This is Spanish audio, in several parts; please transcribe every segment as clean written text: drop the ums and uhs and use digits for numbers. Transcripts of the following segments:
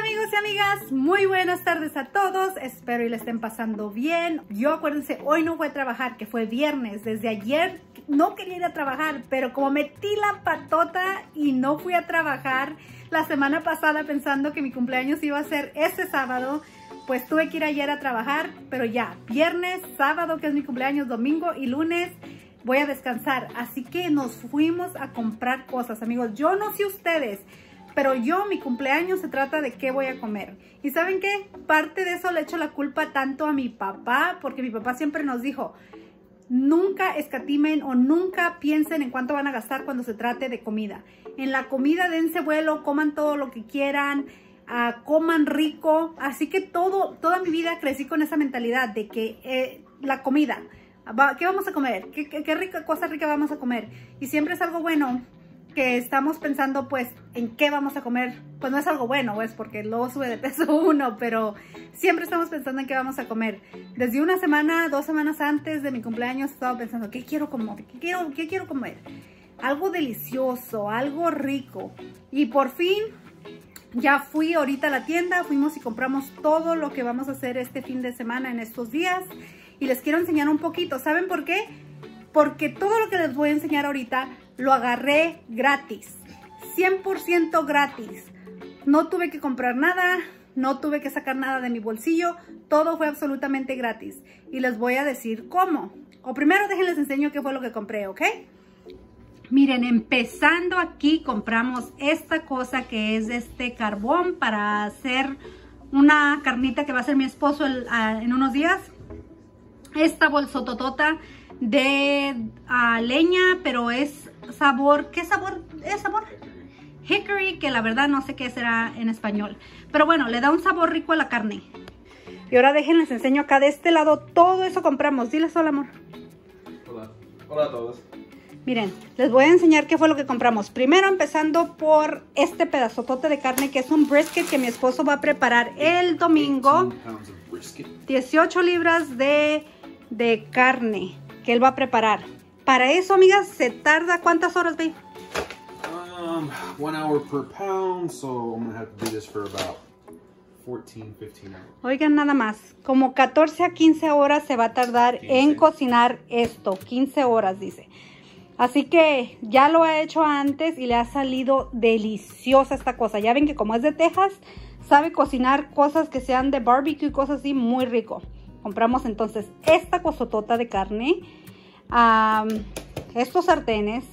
amigos y amigas, muy buenas tardes a todos, espero y le estén pasando bien. Yo acuérdense, hoy no voy a trabajar, que fue viernes. Desde ayer no quería ir a trabajar, pero como metí la patota y no fui a trabajar la semana pasada pensando que mi cumpleaños iba a ser este sábado, pues tuve que ir ayer a trabajar, pero ya, viernes, sábado que es mi cumpleaños, domingo y lunes voy a descansar. Así que nos fuimos a comprar cosas, amigos. Yo no sé ustedes, pero yo, mi cumpleaños se trata de qué voy a comer. ¿Y saben qué? Parte de eso le echo la culpa tanto a mi papá, porque mi papá siempre nos dijo, nunca escatimen o nunca piensen en cuánto van a gastar cuando se trate de comida. En la comida dense vuelo, coman todo lo que quieran, coman rico. Así que toda mi vida crecí con esa mentalidad de que la comida, ¿qué vamos a comer? ¿Qué rica cosa rica vamos a comer? Y siempre es algo bueno que estamos pensando, pues, en qué vamos a comer. Pues no es algo bueno, pues, porque luego sube de peso uno, pero siempre estamos pensando en qué vamos a comer. Desde una semana, 2 semanas antes de mi cumpleaños estaba pensando, ¿qué quiero comer? ¿Qué quiero comer? Algo delicioso, algo rico. Y por fin, ya fui ahorita a la tienda, fuimos y compramos todo lo que vamos a hacer este fin de semana en estos días. Y les quiero enseñar un poquito. ¿Saben por qué? Porque todo lo que les voy a enseñar ahorita lo agarré gratis. 100% gratis. No tuve que comprar nada. No tuve que sacar nada de mi bolsillo. Todo fue absolutamente gratis. Y les voy a decir cómo. O primero déjenles enseño qué fue lo que compré, ¿ok? Miren, empezando aquí compramos esta cosa que es este carbón para hacer una carnita que va a hacer mi esposo en unos días. Esta bolsototota de leña, pero es sabor, ¿qué sabor? Es sabor hickory, que la verdad no sé qué será en español. Pero bueno, le da un sabor rico a la carne. Y ahora déjenles enseño acá de este lado, todo eso compramos. Diles hola, amor. Hola. Hola a todos. Miren, les voy a enseñar qué fue lo que compramos. Primero empezando por este pedazotote de carne que es un brisket que mi esposo va a preparar el domingo. 18 libras de carne que él va a preparar. Para eso, amigas, se tarda ¿cuántas horas, babe? 1 hour per pound, so I'm gonna have to do this for about 14, 15 hours. Oigan, nada más, como 14 a 15 horas se va a tardar en cocinar esto. 15 horas, dice. Así que ya lo he hecho antes y le ha salido deliciosa esta cosa. Ya ven que como es de Texas, sabe cocinar cosas que sean de barbecue y cosas así, muy rico. Compramos entonces esta cosotota de carne, estos sartenes,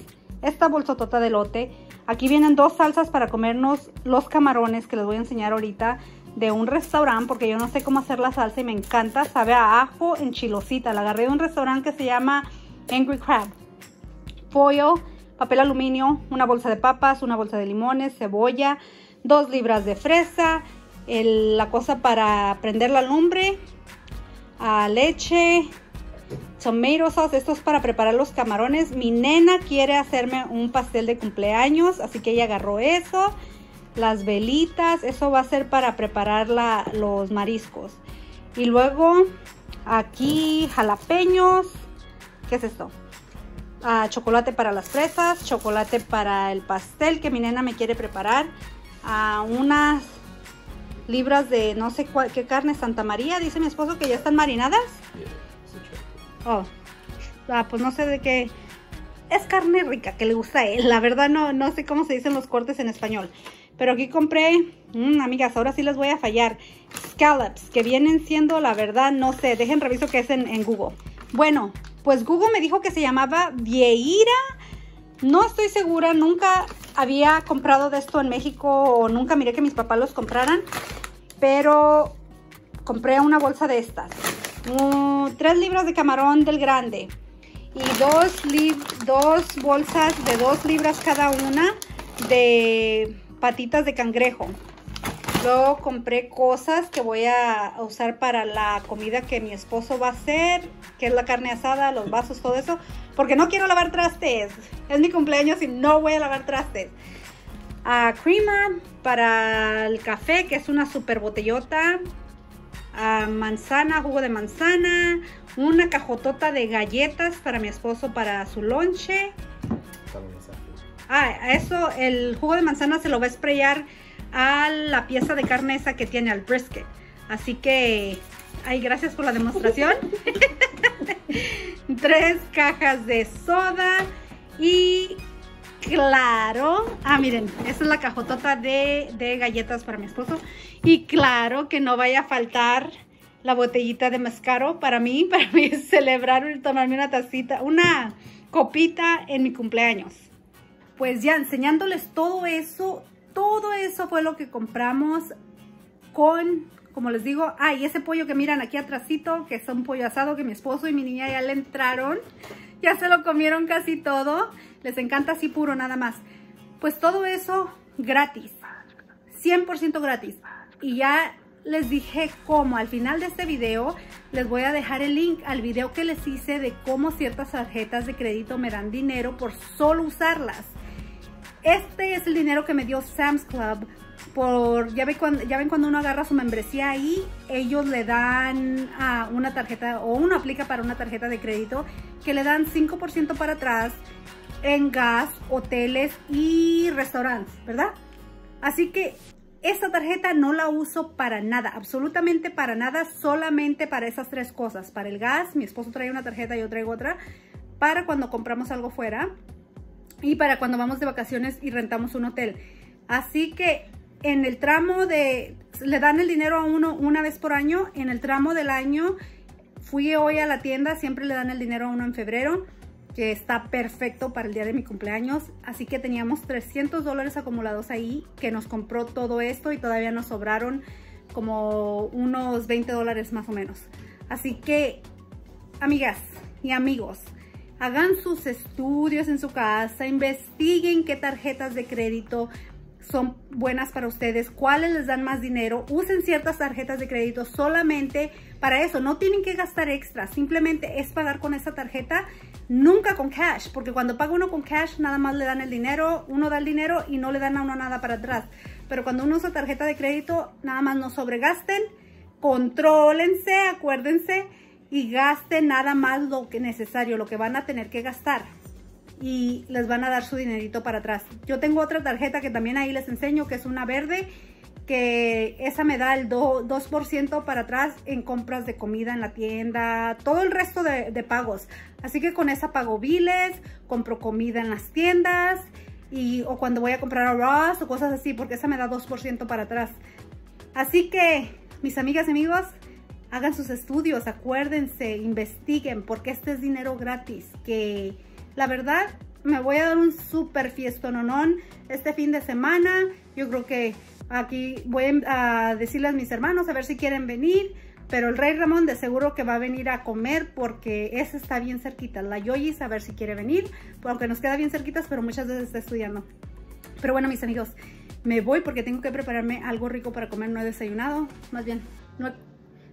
esta bolsotota de elote. Aquí vienen 2 salsas para comernos los camarones que les voy a enseñar ahorita de un restaurante, porque yo no sé cómo hacer la salsa y me encanta. Sabe a ajo en chilosita. La agarré de un restaurante que se llama Angry Crab. Pollo, papel aluminio, una bolsa de papas, una bolsa de limones, cebolla, 2 libras de fresa, la cosa para prender la lumbre, leche, tomato sauce. Esto es para preparar los camarones. Mi nena quiere hacerme un pastel de cumpleaños, así que ella agarró eso, las velitas. Eso va a ser para preparar los mariscos. Y luego aquí jalapeños. ¿Qué es esto? Chocolate para las fresas, chocolate para el pastel que mi nena me quiere preparar, unas libras de no sé qué carne, Santa María, dice mi esposo que ya están marinadas. Pues no sé de qué, es carne rica que le gusta a él, la verdad no sé cómo se dicen los cortes en español. Pero aquí compré, amigas, ahora sí les voy a fallar, scallops, que vienen siendo, la verdad, no sé, dejen reviso que es en Google. Bueno, pues Google me dijo que se llamaba vieira. No estoy segura, nunca había comprado de esto en México o nunca miré que mis papás los compraran. Pero compré una bolsa de estas. 3 libras de camarón del grande. Y dos bolsas de 2 libras cada una de patitas de cangrejo. Luego compré cosas que voy a usar para la comida que mi esposo va a hacer, que es la carne asada, los vasos, todo eso, porque no quiero lavar trastes. Es mi cumpleaños y no voy a lavar trastes. Creamer para el café, que es una super botellota. Manzana, jugo de manzana. Una cajotota de galletas para mi esposo para su lonche. Eso, el jugo de manzana se lo va a sprayar a la pieza de carne esa que tiene, al brisket. Así que, ay, gracias por la demostración. 3 cajas de soda y claro, ah, miren, esta es la cajotota de galletas para mi esposo. Y claro que no vaya a faltar la botellita de mascaro para mí celebrar y tomarme una tacita, una copita en mi cumpleaños. Pues ya enseñándoles todo eso fue lo que compramos con, como les digo, y ese pollo que miran aquí atrásito, que es un pollo asado que mi esposo y mi niña ya le entraron. Ya se lo comieron casi todo. Les encanta así puro nada más. Pues todo eso gratis. 100% gratis. Y ya les dije cómo. Al final de este video les voy a dejar el link al video que les hice de cómo ciertas tarjetas de crédito me dan dinero por solo usarlas. Este es el dinero que me dio Sam's Club. Ya ven cuando uno agarra su membresía ahí, ellos le dan a una tarjeta, o uno aplica para una tarjeta de crédito, que le dan 5% para atrás en gas, hoteles y restaurantes, ¿verdad? Así que esta tarjeta no la uso para nada, absolutamente para nada, solamente para esas 3 cosas. Para el gas, mi esposo trae una tarjeta, yo traigo otra, para cuando compramos algo fuera y para cuando vamos de vacaciones y rentamos un hotel. Así que en el tramo de, le dan el dinero a uno una vez por año, en el tramo del año, fui hoy a la tienda, siempre le dan el dinero a uno en febrero, que está perfecto para el día de mi cumpleaños, así que teníamos $300 acumulados ahí, que nos compró todo esto y todavía nos sobraron como unos $20 más o menos. Así que, amigas y amigos, hagan sus estudios en su casa, investiguen qué tarjetas de crédito son buenas para ustedes, cuáles les dan más dinero, usen ciertas tarjetas de crédito solamente para eso, no tienen que gastar extra, simplemente es pagar con esa tarjeta, nunca con cash, porque cuando paga uno con cash nada más le dan el dinero, uno da el dinero y no le dan a uno nada para atrás, pero cuando uno usa tarjeta de crédito nada más no sobregasten, contrólense, acuérdense y gasten nada más lo que necesario, lo que van a tener que gastar. Y les van a dar su dinerito para atrás. Yo tengo otra tarjeta que también ahí les enseño, que es una verde, que esa me da el 2% para atrás en compras de comida en la tienda, todo el resto de pagos. Así que con esa pago biles, compro comida en las tiendas, o cuando voy a comprar a Ross o cosas así, porque esa me da 2% para atrás. Así que, mis amigas y amigos, hagan sus estudios, acuérdense, investiguen, porque este es dinero gratis, que la verdad, me voy a dar un súper fiestononón este fin de semana. Yo creo que aquí voy a decirle a mis hermanos a ver si quieren venir. Pero el Rey Ramón de seguro que va a venir a comer porque ese está bien cerquita. La Yoyi a ver si quiere venir. Porque nos queda bien cerquitas, pero muchas veces está estudiando. Pero bueno, mis amigos, me voy porque tengo que prepararme algo rico para comer. No he desayunado. Más bien,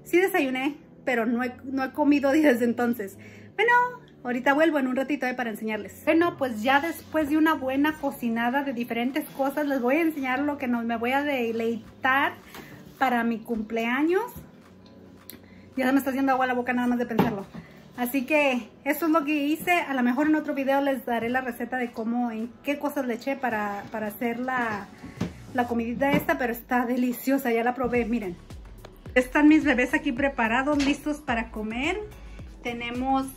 sí desayuné, pero no he comido desde entonces. Bueno, ahorita vuelvo en un ratito para enseñarles. Bueno, pues ya después de una buena cocinada de diferentes cosas, les voy a enseñar lo que me voy a deleitar para mi cumpleaños. Ya me está haciendo agua la boca nada más de pensarlo. Así que esto es lo que hice. A lo mejor en otro video les daré la receta de cómo, en qué cosas le eché para hacer la comidita esta, pero está deliciosa, ya la probé, miren. Están mis bebés aquí preparados, listos para comer. Tenemos,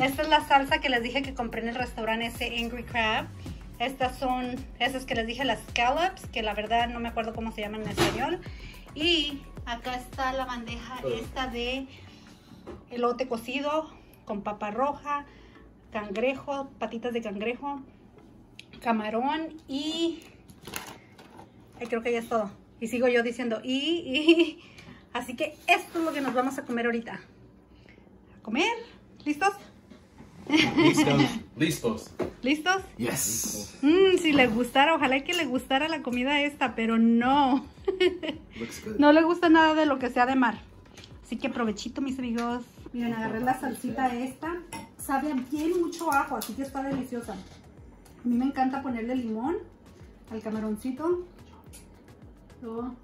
esta es la salsa que les dije que compré en el restaurante ese Angry Crab. Estas son, esas que les dije, las scallops, que la verdad no me acuerdo cómo se llaman en español. Y acá está la bandeja esta de elote cocido con papa roja, cangrejo, patitas de cangrejo, camarón y creo que ya es todo. Y sigo yo diciendo así que esto es lo que nos vamos a comer ahorita. Comer. ¿Listos? ¿Listos? ¿Listos? ¿Listos? Yes. Si le gustara, ojalá que le gustara la comida esta, pero no. No le gusta nada de lo que sea de mar. Así que provechito, mis amigos. Miren, agarré la salsita esta. Sabe bien mucho ajo, así que está deliciosa. A mí me encanta ponerle limón al camaroncito. Luego...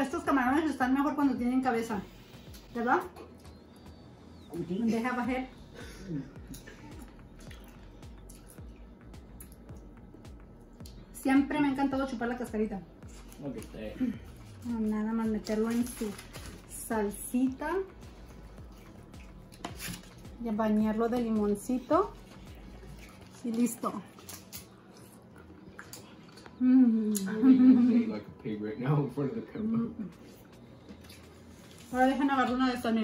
Estos camarones están mejor cuando tienen cabeza, ¿verdad? Deja bajar Siempre me ha encantado chupar la cascarita. Okay. Nada más meterlo en su salsita y bañarlo de limoncito y listo. Ahora dejen agarrar una de estas.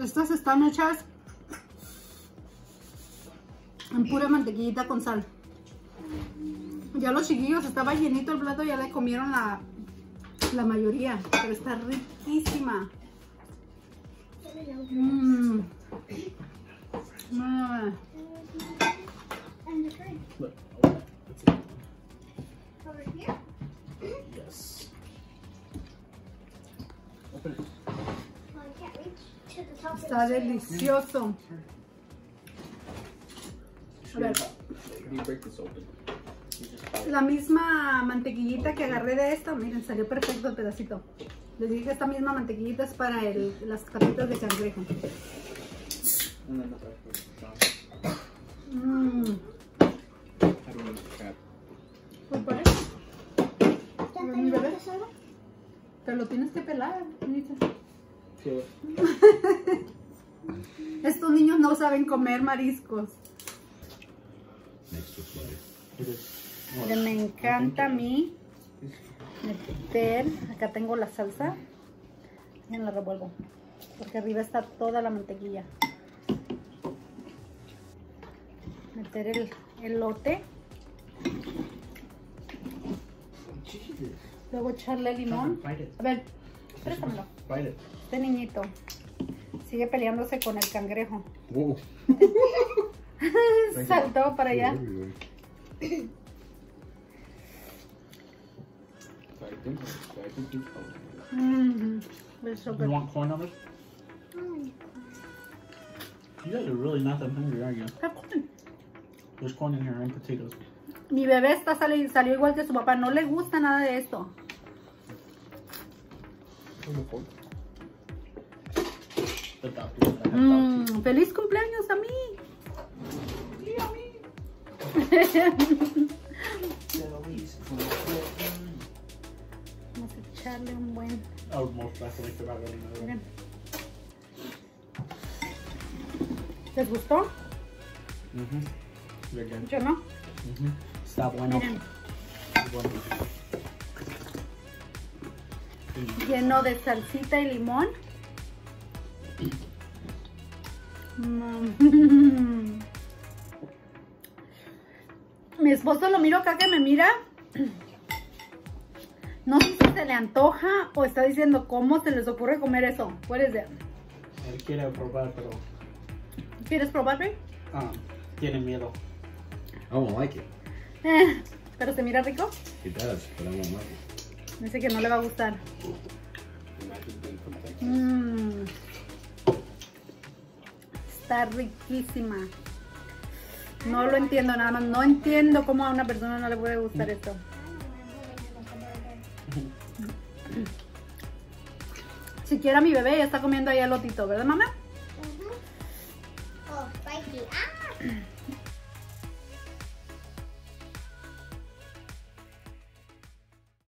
Estas están hechas en pura mantequillita con sal. Ya los chiquillos, estaba llenito el plato, ya le comieron la mayoría, pero está riquísima. Está delicioso. A ver. La misma mantequillita que agarré de esta, miren, salió perfecto el pedacito. Les dije que esta misma mantequillita es para las tapitas de cangrejo. Pero lo tienes que pelar, niñita. Sí. Estos niños no saben comer mariscos. Me encanta a mí meter, acá tengo la salsa, y la revuelvo, porque arriba está toda la mantequilla. Meter el elote, luego echarle limón. A ver, préstamelo. Este niñito sigue peleándose con el cangrejo. Saltó para allá. You want corn on it? You guys are really not that hungry, are you? There's corn in here and potatoes. Mi bebé salió igual que su papá. No le gusta nada de esto. ¡Feliz cumpleaños a mí! Vamos a echarle un buen. ¿Les gustó? Yo no. Está bueno. Lleno de salsita y limón. Mi esposo lo miro acá que me mira. No sé si se le antoja o está diciendo cómo se les ocurre comer eso. ¿Cuál es de? Él quiere probar, pero... ¿Quieres probar, babe? Ah, tiene miedo. I won't like it. Pero se mira rico. It does, but I won't like it. Dice que no le va a gustar. Está riquísima. No lo entiendo nada más. No entiendo cómo a una persona no le puede gustar esto. Siquiera mi bebé ya está comiendo ahí el lotito, ¿verdad, mamá? Oh, spicy.